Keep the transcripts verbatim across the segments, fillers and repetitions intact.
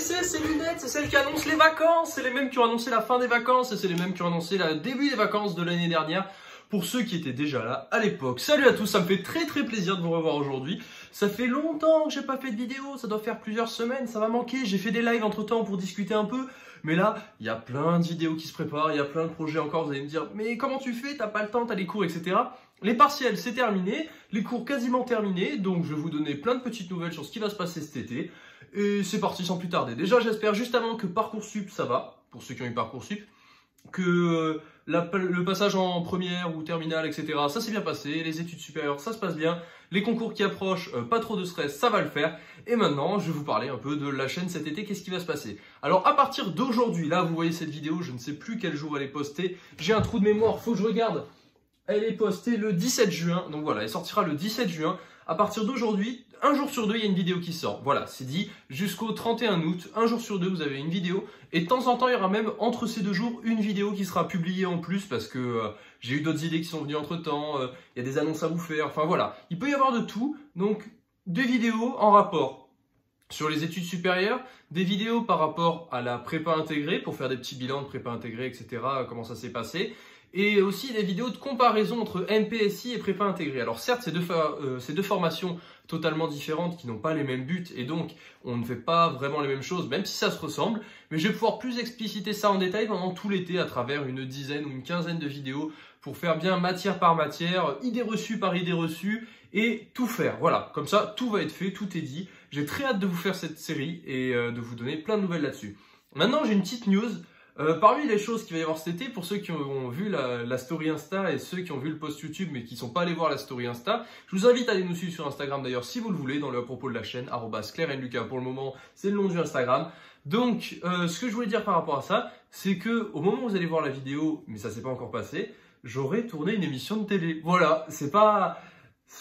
lycée, ces lunettes, c'est celles qui annoncent les vacances, c'est les mêmes qui ont annoncé la fin des vacances, et c'est les mêmes qui ont annoncé le début des vacances de l'année dernière, pour ceux qui étaient déjà là à l'époque. Salut à tous, ça me fait très très plaisir de vous revoir aujourd'hui. Ça fait longtemps que j'ai pas fait de vidéo, ça doit faire plusieurs semaines, ça m'a manqué, j'ai fait des lives entre temps pour discuter un peu, mais là, il y a plein de vidéos qui se préparent, il y a plein de projets encore, vous allez me dire, mais comment tu fais, t'as pas le temps, t'as les cours, et cetera. Les partiels, c'est terminé, les cours quasiment terminés, donc je vais vous donner plein de petites nouvelles sur ce qui va se passer cet été, et c'est parti sans plus tarder. Déjà, j'espère juste avant que Parcoursup, ça va, pour ceux qui ont eu Parcoursup, que la, le passage en première ou terminale, et cetera, ça s'est bien passé, les études supérieures, ça se passe bien, les concours qui approchent, euh, pas trop de stress, ça va le faire. Et maintenant, je vais vous parler un peu de la chaîne cet été, qu'est-ce qui va se passer. Alors, à partir d'aujourd'hui, là, vous voyez cette vidéo, je ne sais plus quel jour elle est postée, j'ai un trou de mémoire, faut que je regarde. Elle est postée le dix-sept juin, donc voilà, elle sortira le dix-sept juin. À partir d'aujourd'hui, un jour sur deux, il y a une vidéo qui sort. Voilà, c'est dit, jusqu'au trente et un août, un jour sur deux, vous avez une vidéo. Et de temps en temps, il y aura même, entre ces deux jours, une vidéo qui sera publiée en plus, parce que euh, j'ai eu d'autres idées qui sont venues entre-temps, euh, il y a des annonces à vous faire, enfin voilà. Il peut y avoir de tout, donc des vidéos en rapport sur les études supérieures, des vidéos par rapport à la prépa intégrée, pour faire des petits bilans de prépa intégrée, et cetera, comment ça s'est passé. Et aussi des vidéos de comparaison entre M P S I et prépa intégrée. Alors certes, c'est deux, euh, c'est deux formations totalement différentes qui n'ont pas les mêmes buts et donc on ne fait pas vraiment les mêmes choses, même si ça se ressemble. Mais je vais pouvoir plus expliciter ça en détail pendant tout l'été à travers une dizaine ou une quinzaine de vidéos pour faire bien matière par matière, idée reçue par idée reçue et tout faire. Voilà, comme ça tout va être fait, tout est dit. J'ai très hâte de vous faire cette série et euh, de vous donner plein de nouvelles là-dessus. Maintenant, j'ai une petite news. Euh, parmi les choses qu'il va y avoir cet été, pour ceux qui ont vu la, la story Insta et ceux qui ont vu le post YouTube mais qui ne sont pas allés voir la story Insta, je vous invite à aller nous suivre sur Instagram d'ailleurs si vous le voulez, dans le propos de la chaîne, arobase claireetlucas pour le moment, c'est le nom du Instagram. Donc euh, ce que je voulais dire par rapport à ça, c'est que au moment où vous allez voir la vidéo, mais ça s'est pas encore passé, j'aurais tourné une émission de télé. Voilà, c'est pas...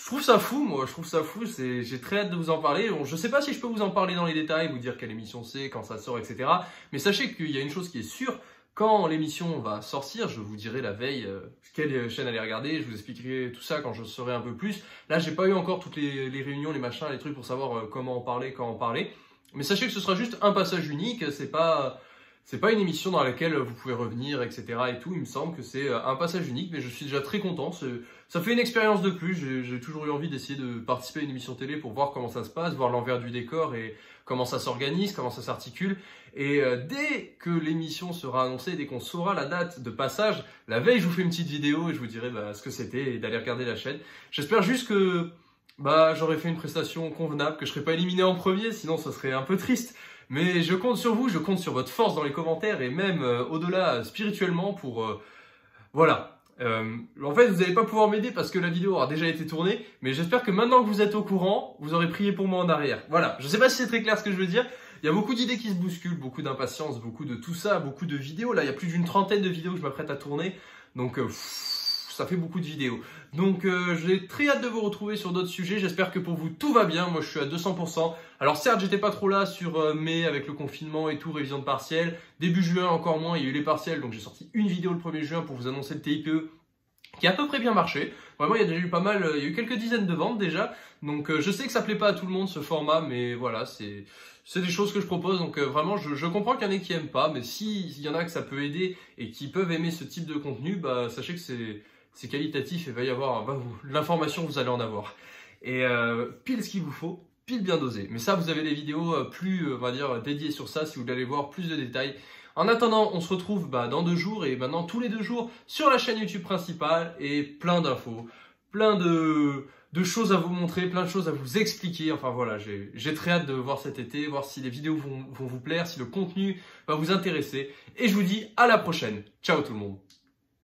Je trouve ça fou, moi, je trouve ça fou, j'ai très hâte de vous en parler. Bon, je sais pas si je peux vous en parler dans les détails, vous dire quelle émission c'est, quand ça sort, et cetera. Mais sachez qu'il y a une chose qui est sûre, quand l'émission va sortir, je vous dirai la veille euh, quelle chaîne aller regarder, je vous expliquerai tout ça quand je saurai un peu plus. Là, j'ai pas eu encore toutes les, les réunions, les machins, les trucs pour savoir euh, comment en parler, quand en parler. Mais sachez que ce sera juste un passage unique, c'est pas... C'est pas une émission dans laquelle vous pouvez revenir, et cetera et tout. Il me semble que c'est un passage unique, mais je suis déjà très content. Ça fait une expérience de plus. J'ai toujours eu envie d'essayer de participer à une émission télé pour voir comment ça se passe, voir l'envers du décor et comment ça s'organise, comment ça s'articule. Et dès que l'émission sera annoncée, dès qu'on saura la date de passage, la veille, je vous fais une petite vidéo et je vous dirai bah, ce que c'était et d'aller regarder la chaîne. J'espère juste que bah, j'aurai fait une prestation convenable, que je serai pas éliminé en premier, sinon ça serait un peu triste. Mais je compte sur vous, je compte sur votre force dans les commentaires et même euh, au-delà euh, spirituellement pour... Euh, voilà. Euh, en fait, vous n'allez pas pouvoir m'aider parce que la vidéo aura déjà été tournée, mais j'espère que maintenant que vous êtes au courant, vous aurez prié pour moi en arrière. Voilà, je ne sais pas si c'est très clair ce que je veux dire. Il y a beaucoup d'idées qui se bousculent, beaucoup d'impatience, beaucoup de tout ça, beaucoup de vidéos. Là, il y a plus d'une trentaine de vidéos que je m'apprête à tourner, donc... Euh, pff, ça fait beaucoup de vidéos. Donc euh, j'ai très hâte de vous retrouver sur d'autres sujets. J'espère que pour vous tout va bien. Moi je suis à deux cents pour cent. Alors certes j'étais pas trop là sur euh, mai avec le confinement et tout, révision de partiel. Début juin encore moins, il y a eu les partiels. Donc j'ai sorti une vidéo le premier juin pour vous annoncer le T I P E qui a à peu près bien marché. Vraiment il y a déjà eu pas mal, euh, il y a eu quelques dizaines de ventes déjà. Donc euh, je sais que ça plaît pas à tout le monde ce format, mais voilà, c'est c'est des choses que je propose. Donc euh, vraiment je, je comprends qu'il y en ait qui aiment pas, mais s'il y en a que ça peut aider et qui peuvent aimer ce type de contenu, bah sachez que c'est... c'est qualitatif et va y avoir bah, l'information, vous allez en avoir. Et euh, pile ce qu'il vous faut, pile bien dosé. Mais ça, vous avez les vidéos plus, on va dire, dédiées sur ça, si vous voulez aller voir plus de détails. En attendant, on se retrouve bah, dans deux jours et maintenant tous les deux jours sur la chaîne YouTube principale et plein d'infos, plein de, de choses à vous montrer, plein de choses à vous expliquer. Enfin voilà, j'ai très hâte de voir cet été, voir si les vidéos vont, vont vous plaire, si le contenu va vous intéresser. Et je vous dis à la prochaine. Ciao tout le monde.